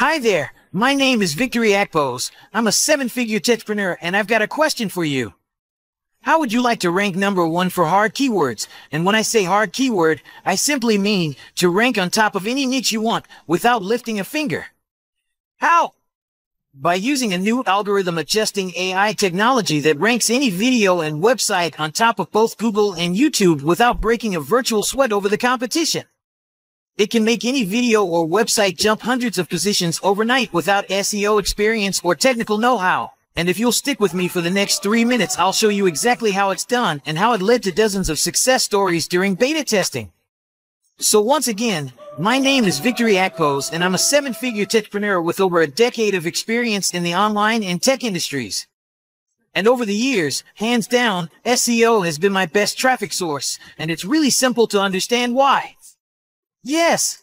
Hi there, my name is Victory Akpos. I'm a 7-figure techpreneur and I've got a question for you. How would you like to rank #1 for hard keywords? And when I say hard keyword, I simply mean to rank on top of any niche you want without lifting a finger. How? By using a new algorithm adjusting AI technology that ranks any video and website on top of both Google and YouTube without breaking a virtual sweat over the competition. It can make any video or website jump hundreds of positions overnight without SEO experience or technical know-how. And if you'll stick with me for the next 3 minutes, I'll show you exactly how it's done and how it led to dozens of success stories during beta testing. So once again, my name is Victory Akpos and I'm a 7-figure techpreneur with over a decade of experience in the online and tech industries. And over the years, hands down, SEO has been my best traffic source, and it's really simple to understand why. Yes,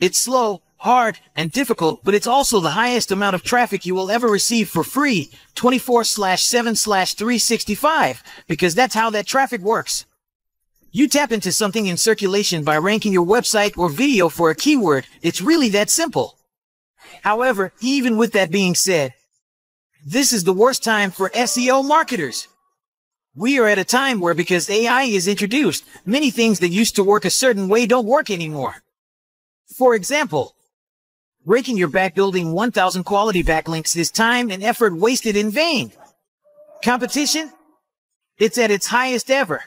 it's slow, hard, and difficult, but it's also the highest amount of traffic you will ever receive for free, 24/7/365, because that's how that traffic works. You tap into something in circulation by ranking your website or video for a keyword. It's really that simple. However, even with that being said, this is the worst time for SEO marketers. We are at a time where, because AI is introduced, many things that used to work a certain way don't work anymore. For example, ranking your back building 1,000 quality backlinks is time and effort wasted in vain. Competition? It's at its highest ever.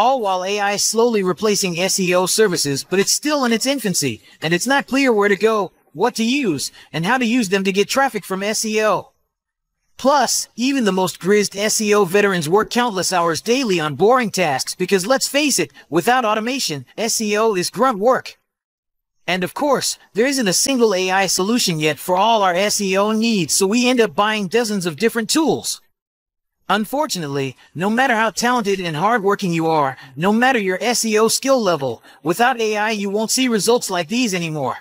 All while AI is slowly replacing SEO services, but it's still in its infancy, and it's not clear where to go, what to use, and how to use them to get traffic from SEO. Plus, even the most grizzed SEO veterans work countless hours daily on boring tasks because, let's face it, without automation, SEO is grunt work. And of course, there isn't a single AI solution yet for all our SEO needs, so we end up buying dozens of different tools. Unfortunately, no matter how talented and hardworking you are, no matter your SEO skill level, without AI you won't see results like these anymore.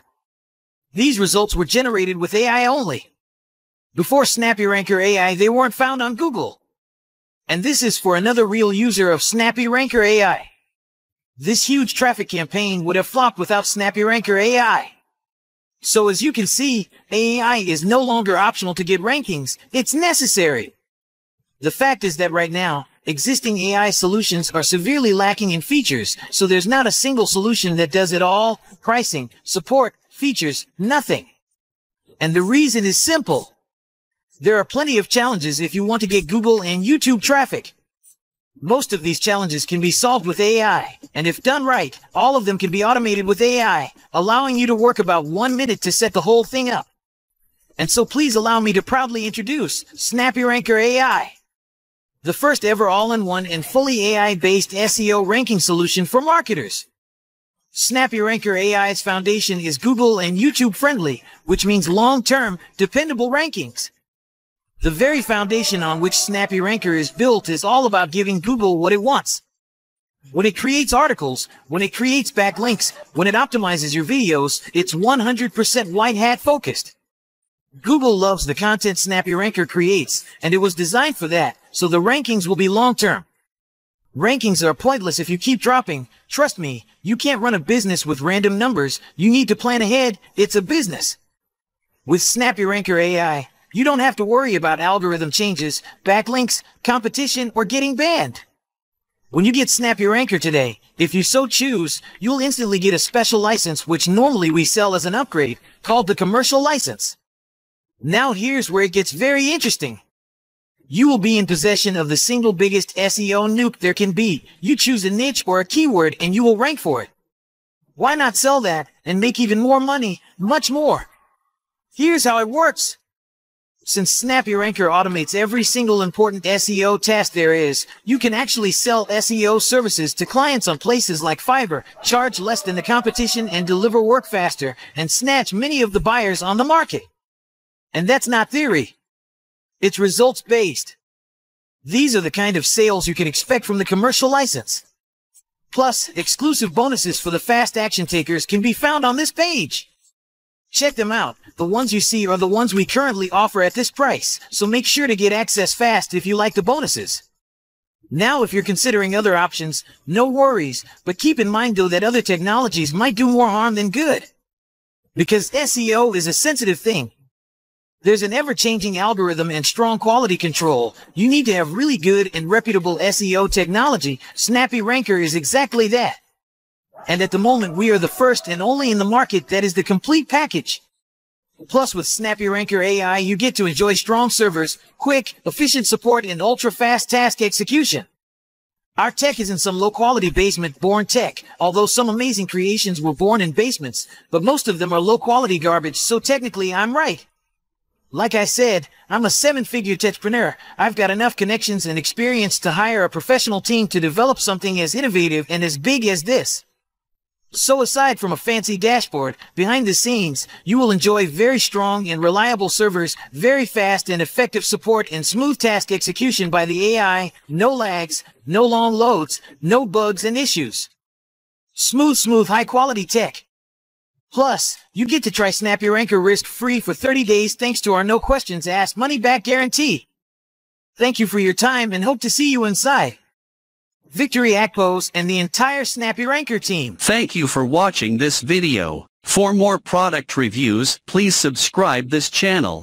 These results were generated with AI only. Before SnappyRanker AI, they weren't found on Google. And this is for another real user of SnappyRanker AI. This huge traffic campaign would have flopped without SnappyRanker AI. So as you can see, AI is no longer optional to get rankings, it's necessary. The fact is that right now, existing AI solutions are severely lacking in features, so there's not a single solution that does it all: pricing, support, features, nothing. And the reason is simple. There are plenty of challenges if you want to get Google and YouTube traffic. Most of these challenges can be solved with AI, and if done right, all of them can be automated with AI, allowing you to work about 1 minute to set the whole thing up. And so please allow me to proudly introduce SnappyRanker AI, the first ever all-in-one and fully AI-based SEO ranking solution for marketers. SnappyRanker AI's foundation is Google and YouTube friendly, which means long-term, dependable rankings. The very foundation on which SnappyRanker is built is all about giving Google what it wants. When it creates articles, when it creates backlinks, when it optimizes your videos, it's 100% white hat focused. Google loves the content SnappyRanker creates, and it was designed for that, so the rankings will be long-term. Rankings are pointless if you keep dropping. Trust me, you can't run a business with random numbers. You need to plan ahead. It's a business. With SnappyRanker AI, you don't have to worry about algorithm changes, backlinks, competition, or getting banned. When you get SnappyRanker today, if you so choose, you'll instantly get a special license which normally we sell as an upgrade, called the commercial license. Now here's where it gets very interesting. You will be in possession of the single biggest SEO nuke there can be. You choose a niche or a keyword and you will rank for it. Why not sell that and make even more money, much more? Here's how it works. Since SnappyRanker automates every single important SEO task there is, you can actually sell SEO services to clients on places like Fiverr, charge less than the competition and deliver work faster, and snatch many of the buyers on the market. And that's not theory. It's results-based. These are the kind of sales you can expect from the commercial license. Plus, exclusive bonuses for the fast action takers can be found on this page. Check them out. The ones you see are the ones we currently offer at this price, so make sure to get access fast if you like the bonuses. Now, if you're considering other options, no worries, but keep in mind though that other technologies might do more harm than good. because SEO is a sensitive thing. There's an ever-changing algorithm and strong quality control. You need to have really good and reputable SEO technology. SnappyRanker is exactly that. And at the moment, we are the first and only in the market that is the complete package. Plus, with SnappyRanker AI, you get to enjoy strong servers, quick, efficient support, and ultra-fast task execution. Our tech isn't some low-quality basement-born tech, although some amazing creations were born in basements, but most of them are low-quality garbage, so technically I'm right. Like I said, I'm a 7-figure techpreneur. I've got enough connections and experience to hire a professional team to develop something as innovative and as big as this. So aside from a fancy dashboard, behind the scenes, you will enjoy very strong and reliable servers, very fast and effective support, and smooth task execution by the AI, no lags, no long loads, no bugs and issues. Smooth, high-quality tech. Plus, you get to try SnappyRanker risk-free for 30 days thanks to our no-questions-asked money-back guarantee. Thank you for your time and hope to see you inside. Victory Akpos and the entire SnappyRanker team. Thank you for watching this video. For more product reviews, please subscribe this channel.